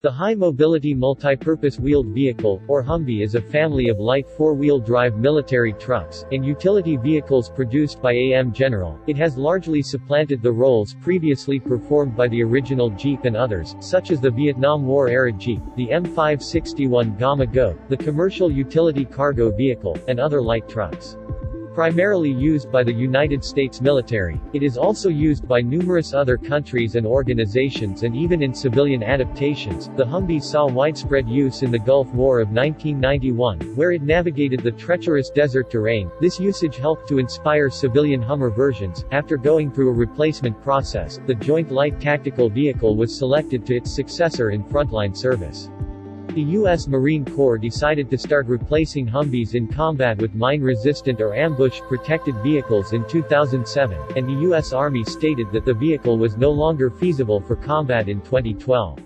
The high-mobility multi-purpose wheeled vehicle, or Humvee, is a family of light four-wheel-drive military trucks and utility vehicles produced by AM General. It has largely supplanted the roles previously performed by the original Jeep and others, such as the Vietnam War-era Jeep, the M561 Gamma Go, the commercial utility cargo vehicle, and other light trucks. Primarily used by the United States military, it is also used by numerous other countries and organizations, and even in civilian adaptations. The Humvee saw widespread use in the Gulf War of 1991, where it navigated the treacherous desert terrain. This usage helped to inspire civilian Hummer versions. After going through a replacement process, the Joint Light Tactical Vehicle was selected to its successor in frontline service. The U.S. Marine Corps decided to start replacing Humvees in combat with mine-resistant or ambush-protected vehicles in 2007, and the U.S. Army stated that the vehicle was no longer feasible for combat in 2012.